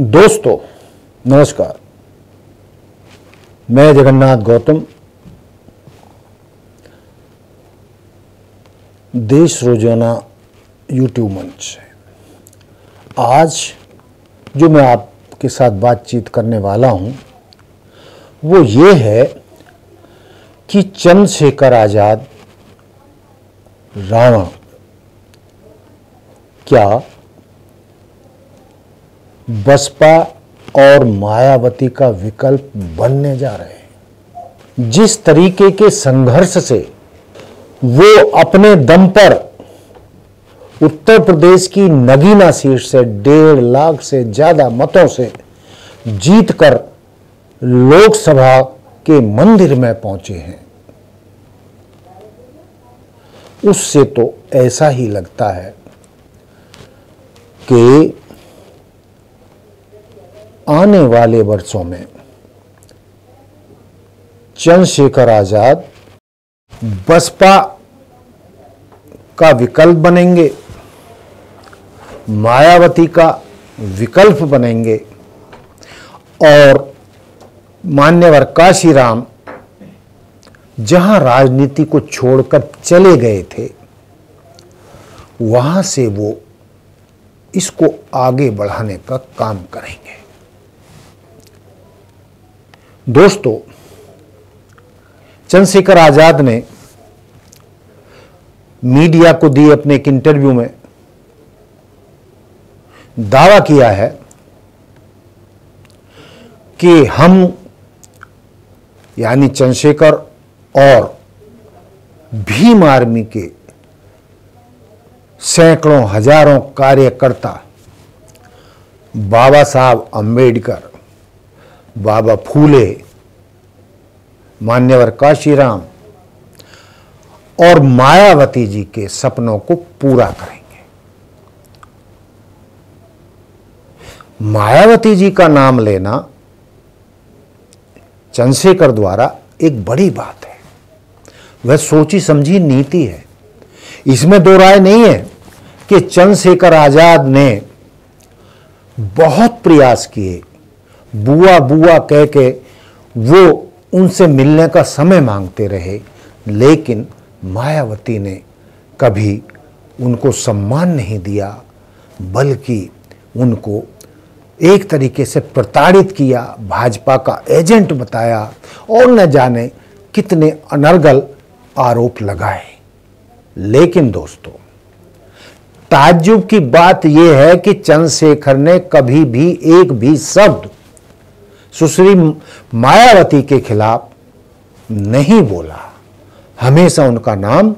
दोस्तों नमस्कार, मैं जगन्नाथ गौतम देश रोजाना यूट्यूब मंच से। आज जो मैं आपके साथ बातचीत करने वाला हूं वो ये है कि चंद्रशेखर आजाद राणा क्या बसपा और मायावती का विकल्प बनने जा रहे हैं। जिस तरीके के संघर्ष से वो अपने दम पर उत्तर प्रदेश की नगीना सीट से 1.5 लाख से ज्यादा मतों से जीतकर लोकसभा के मंदिर में पहुंचे हैं, उससे तो ऐसा ही लगता है कि आने वाले वर्षों में चंद्रशेखर आजाद बसपा का विकल्प बनेंगे, मायावती का विकल्प बनेंगे और मान्यवर काशीराम जहां राजनीति को छोड़कर चले गए थे वहां से वो इसको आगे बढ़ाने का काम करेंगे। दोस्तों, चंद्रशेखर आजाद ने मीडिया को दिए अपने एक इंटरव्यू में दावा किया है कि हम यानी चंद्रशेखर और भीम आर्मी के सैकड़ों हजारों कार्यकर्ता बाबा साहब अम्बेडकर, बाबा फूले, मान्यवर काशीराम और मायावती जी के सपनों को पूरा करेंगे। मायावती जी का नाम लेना चंद्रशेखर द्वारा एक बड़ी बात है। वह सोची समझी नीति है, इसमें दो राय नहीं है कि चंद्रशेखर आजाद ने बहुत प्रयास किए। बुआ बुआ कह के वो उनसे मिलने का समय मांगते रहे, लेकिन मायावती ने कभी उनको सम्मान नहीं दिया, बल्कि उनको एक तरीके से प्रताड़ित किया, भाजपा का एजेंट बताया और न जाने कितने अनर्गल आरोप लगाए। लेकिन दोस्तों, ताज्जुब की बात यह है कि चंद्रशेखर ने कभी भी एक भी शब्द सुश्री मायावती के खिलाफ नहीं बोला, हमेशा उनका नाम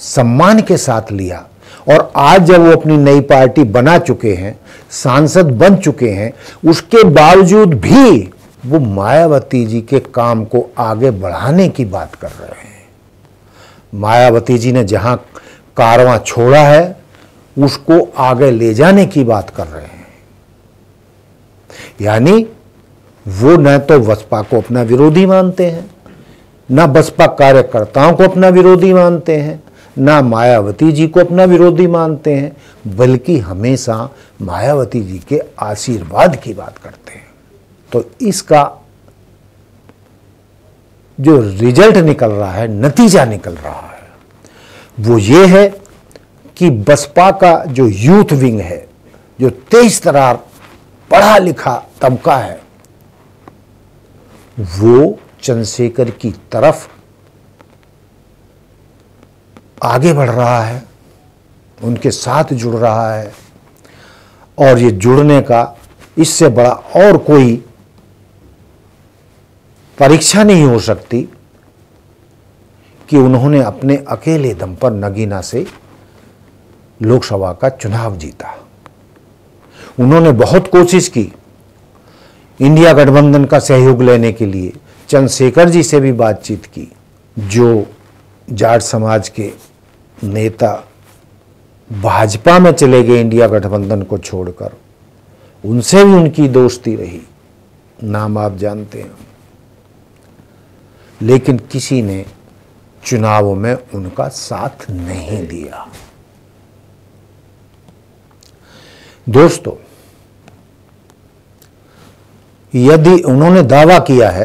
सम्मान के साथ लिया। और आज जब वो अपनी नई पार्टी बना चुके हैं, सांसद बन चुके हैं, उसके बावजूद भी वो मायावती जी के काम को आगे बढ़ाने की बात कर रहे हैं। मायावती जी ने जहां कारवां छोड़ा है उसको आगे ले जाने की बात कर रहे हैं। यानी वो न तो बसपा को अपना विरोधी मानते हैं, न बसपा कार्यकर्ताओं को अपना विरोधी मानते हैं, न मायावती जी को अपना विरोधी मानते हैं, बल्कि हमेशा मायावती जी के आशीर्वाद की बात करते हैं। तो इसका जो रिजल्ट निकल रहा है, नतीजा निकल रहा है, वो ये है कि बसपा का जो यूथ विंग है, जो तेज तरार पढ़ा लिखा तबका है, वो चंद्रशेखर की तरफ आगे बढ़ रहा है, उनके साथ जुड़ रहा है। और ये जुड़ने का इससे बड़ा और कोई परीक्षा नहीं हो सकती कि उन्होंने अपने अकेले दम पर नगीना से लोकसभा का चुनाव जीता। उन्होंने बहुत कोशिश की इंडिया गठबंधन का सहयोग लेने के लिए, चंद्रशेखर जी से भी बातचीत की, जो जाट समाज के नेता भाजपा में चले गए इंडिया गठबंधन को छोड़कर, उनसे भी उनकी दोस्ती रही, नाम आप जानते हैं। लेकिन किसी ने चुनावों में उनका साथ नहीं दिया। दोस्तों, यदि उन्होंने दावा किया है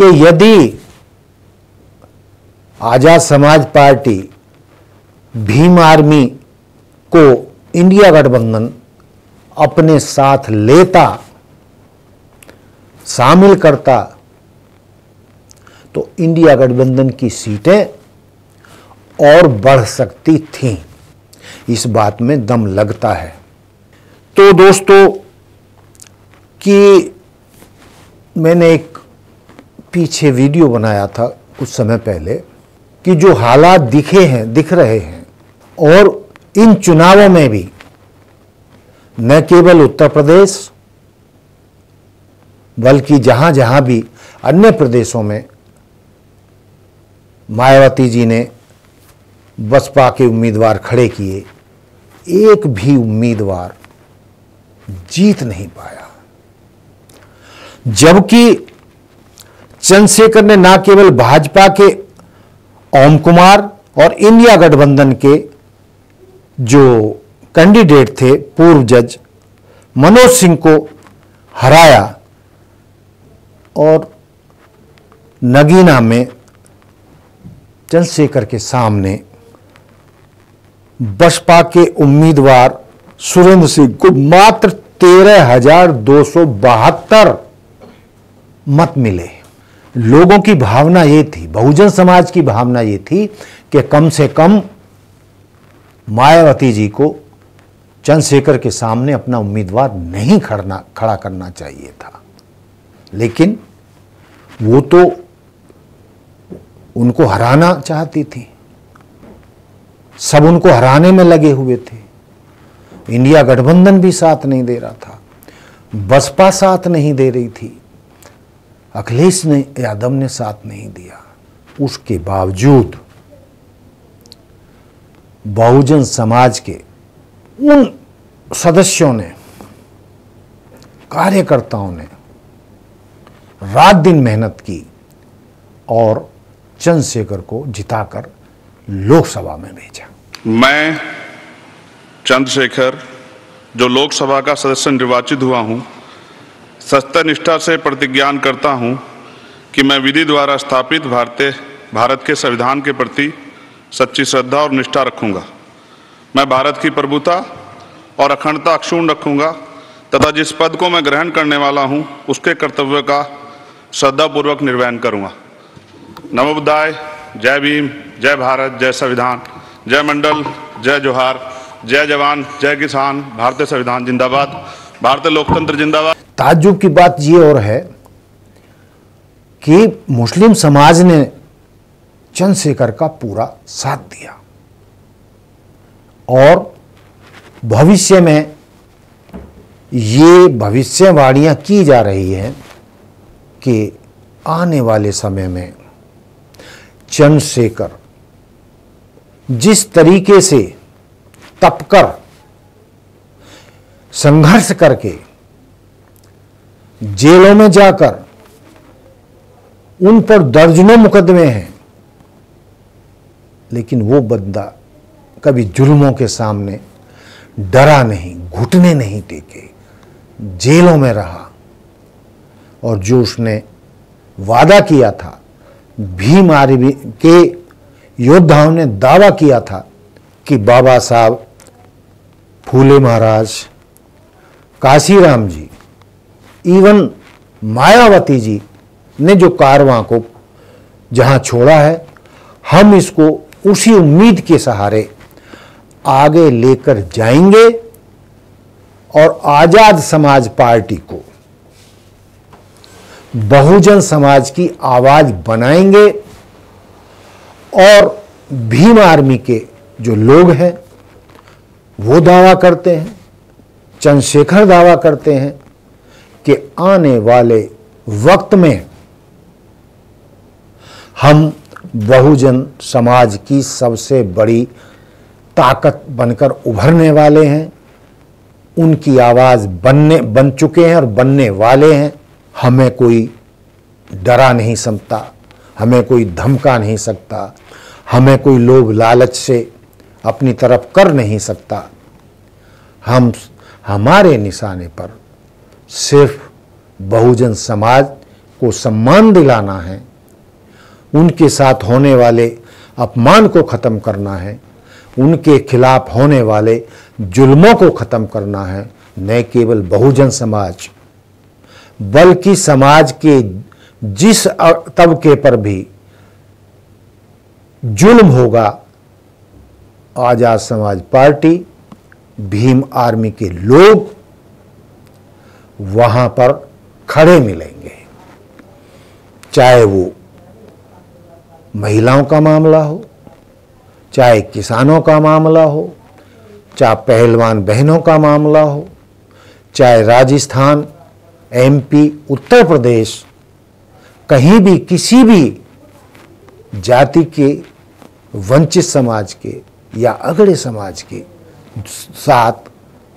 कि यदि आजाद समाज पार्टी भीम आर्मी को इंडिया गठबंधन अपने साथ लेता, शामिल करता, तो इंडिया गठबंधन की सीटें और बढ़ सकती थीं। इस बात में दम लगता है। तो दोस्तों कि मैंने एक पीछे वीडियो बनाया था कुछ समय पहले कि जो हालात दिख रहे हैं और इन चुनावों में भी न केवल उत्तर प्रदेश बल्कि जहाँ जहाँ भी अन्य प्रदेशों में मायावती जी ने बसपा के उम्मीदवार खड़े किए, एक भी उम्मीदवार जीत नहीं पाया। जबकि चंद्रशेखर ने न केवल भाजपा के ओम कुमार और इंडिया गठबंधन के जो कैंडिडेट थे पूर्व जज मनोज सिंह को हराया और नगीना में चंद्रशेखर के सामने बसपा के उम्मीदवार सुरेंद्र सिंह को मात्र 13,272 मत मिले। लोगों की भावना ये थी, बहुजन समाज की भावना ये थी कि कम से कम मायावती जी को चंद्रशेखर के सामने अपना उम्मीदवार नहीं खड़ा करना चाहिए था, लेकिन वो तो उनको हराना चाहती थी। सब उनको हराने में लगे हुए थे। इंडिया गठबंधन भी साथ नहीं दे रहा था, बसपा साथ नहीं दे रही थी, अखिलेश यादव ने साथ नहीं दिया। उसके बावजूद बहुजन समाज के उन सदस्यों ने, कार्यकर्ताओं ने रात दिन मेहनत की और चंद्रशेखर को जिताकर लोकसभा में भेजा। मैं चंद्रशेखर, जो लोकसभा का सदस्य निर्वाचित हुआ हूं, सत्यनिष्ठा से प्रतिज्ञान करता हूं कि मैं विधि द्वारा स्थापित भारत के संविधान के प्रति सच्ची श्रद्धा और निष्ठा रखूंगा। मैं भारत की प्रभुता और अखंडता अक्षुण्ण रखूंगा तथा जिस पद को मैं ग्रहण करने वाला हूं उसके कर्तव्य का श्रद्धापूर्वक निर्वहन करूंगा। नमोबुद्धाय। जय भीम, जय भारत, जय संविधान, जय मंडल, जय जोहार, जय जवान, जय किसान। भारतीय संविधान जिंदाबाद, भारतीय लोकतंत्र जिंदाबाद। ताज्जुब की बात ये और है कि मुस्लिम समाज ने चंद्रशेखर का पूरा साथ दिया और भविष्य में ये भविष्यवाणियाँ की जा रही हैं कि आने वाले समय में चंद्रशेखर जिस तरीके से तपकर, संघर्ष करके, जेलों में जाकर, उन पर दर्जनों मुकदमे हैं, लेकिन वो बंदा कभी जुल्मों के सामने डरा नहीं, घुटने नहीं टेके, जेलों में रहा। और जो उसने वादा किया था, भीम आर्मी के योद्धाओं ने दावा किया था कि बाबा साहब फूले महाराज, काशीराम जी, इवन मायावती जी ने जो कारवां को जहां छोड़ा है, हम इसको उसी उम्मीद के सहारे आगे लेकर जाएंगे और आजाद समाज पार्टी को बहुजन समाज की आवाज बनाएंगे और भीम आर्मी के जो लोग हैं वो दावा करते हैं, चंद्रशेखर दावा करते हैं कि आने वाले वक्त में हम बहुजन समाज की सबसे बड़ी ताकत बनकर उभरने वाले हैं। उनकी आवाज़ बन चुके हैं और बनने वाले हैं। हमें कोई डरा नहीं सकता, हमें कोई धमका नहीं सकता, हमें कोई लोभ लालच से अपनी तरफ कर नहीं सकता। हमारे निशाने पर सिर्फ बहुजन समाज को सम्मान दिलाना है, उनके साथ होने वाले अपमान को ख़त्म करना है, उनके खिलाफ होने वाले जुल्मों को ख़त्म करना है। न केवल बहुजन समाज बल्कि समाज के जिस तबके पर भी जुल्म होगा, आजाद समाज पार्टी, भीम आर्मी के लोग वहाँ पर खड़े मिलेंगे। चाहे वो महिलाओं का मामला हो, चाहे किसानों का मामला हो, चाहे पहलवान बहनों का मामला हो, चाहे राजस्थान, एमपी, उत्तर प्रदेश, कहीं भी किसी भी जाति के, वंचित समाज के या अगड़े समाज के साथ,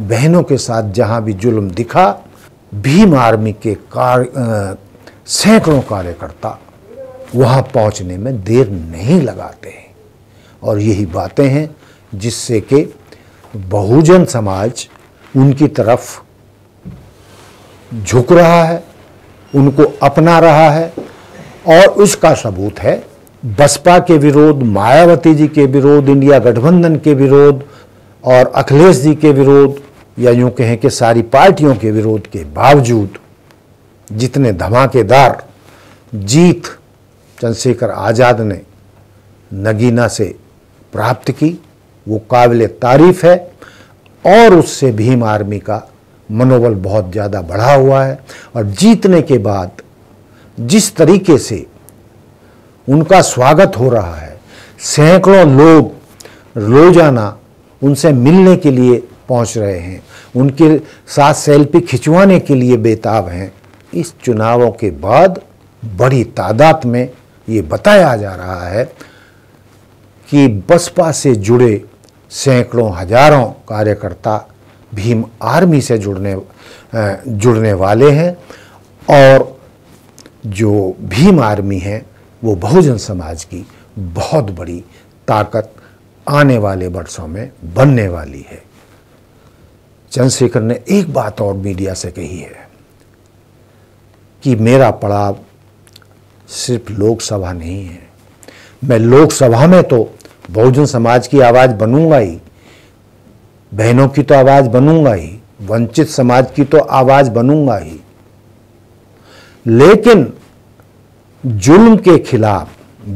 बहनों के साथ जहाँ भी जुल्म दिखा, भीम आर्मी के सैकड़ों कार्यकर्ता वहाँ पहुँचने में देर नहीं लगाते हैं। और यही बातें हैं जिससे कि बहुजन समाज उनकी तरफ झुक रहा है, उनको अपना रहा है। और उसका सबूत है बसपा के विरोध, मायावती जी के विरोध, इंडिया गठबंधन के विरोध और अखिलेश जी के विरोध, या यूँ कहें कि सारी पार्टियों के विरोध के बावजूद जितने धमाकेदार जीत चंद्रशेखर आज़ाद ने नगीना से प्राप्त की, वो काबिल तारीफ़ है। और उससे भीम आर्मी का मनोबल बहुत ज़्यादा बढ़ा हुआ है। और जीतने के बाद जिस तरीके से उनका स्वागत हो रहा है, सैकड़ों लोग रोजाना उनसे मिलने के लिए पहुंच रहे हैं, उनके साथ सेल्फी खिंचवाने के लिए बेताब हैं। इस चुनावों के बाद बड़ी तादाद में ये बताया जा रहा है कि बसपा से जुड़े सैकड़ों हजारों कार्यकर्ता भीम आर्मी से जुड़ने वाले हैं। और जो भीम आर्मी है वो बहुजन समाज की बहुत बड़ी ताकत आने वाले वर्षों में बनने वाली है। चंद्रशेखर ने एक बात और मीडिया से कही है कि मेरा पड़ाव सिर्फ लोकसभा नहीं है, मैं लोकसभा में तो बहुजन समाज की आवाज़ बनूंगा ही, बहनों की तो आवाज़ बनूंगा ही, वंचित समाज की तो आवाज़ बनूंगा ही, लेकिन जुल्म के खिलाफ,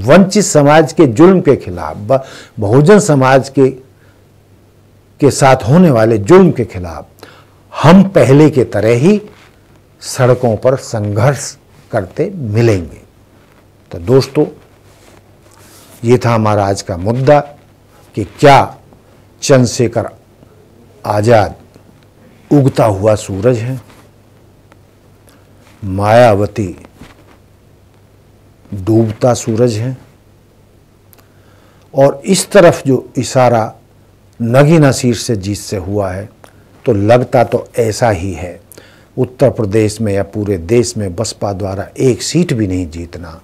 वंचित समाज के जुल्म के खिलाफ, बहुजन समाज के साथ होने वाले जुल्म के खिलाफ हम पहले के तरह ही सड़कों पर संघर्ष करते मिलेंगे। तो दोस्तों, ये था हमारा आज का मुद्दा कि क्या चंद्रशेखर आज़ाद उगता हुआ सूरज है, मायावती डूबता सूरज है, और इस तरफ जो इशारा नगीना सीट से जीत से हुआ है, तो लगता तो ऐसा ही है। उत्तर प्रदेश में या पूरे देश में बसपा द्वारा एक सीट भी नहीं जीतना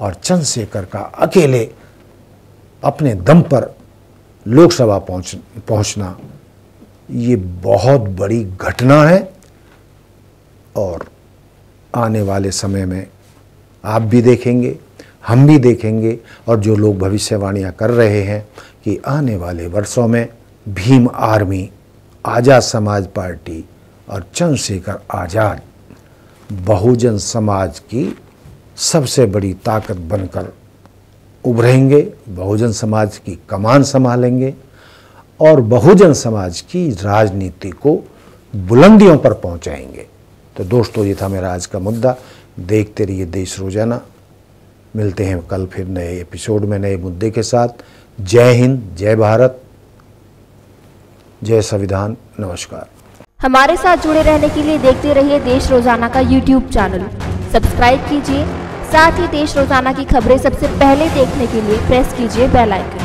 और चंद्रशेखर का अकेले अपने दम पर लोकसभा पहुंचना ये बहुत बड़ी घटना है। और आने वाले समय में आप भी देखेंगे, हम भी देखेंगे, और जो लोग भविष्यवाणियाँ कर रहे हैं कि आने वाले वर्षों में भीम आर्मी, आज़ाद समाज पार्टी और चंद्रशेखर आज़ाद बहुजन समाज की सबसे बड़ी ताकत बनकर उभरेंगे, बहुजन समाज की कमान संभालेंगे और बहुजन समाज की राजनीति को बुलंदियों पर पहुंचाएंगे। तो दोस्तों, ये था मेरा आज का मुद्दा। देखते रहिए देश रोजाना। मिलते हैं कल फिर नए एपिसोड में नए मुद्दे के साथ। जय हिंद, जय भारत, जय संविधान, नमस्कार। हमारे साथ जुड़े रहने के लिए देखते रहिए देश रोजाना का YouTube चैनल, सब्सक्राइब कीजिए। साथ ही देश रोजाना की खबरें सबसे पहले देखने के लिए प्रेस कीजिए बेल आइकन।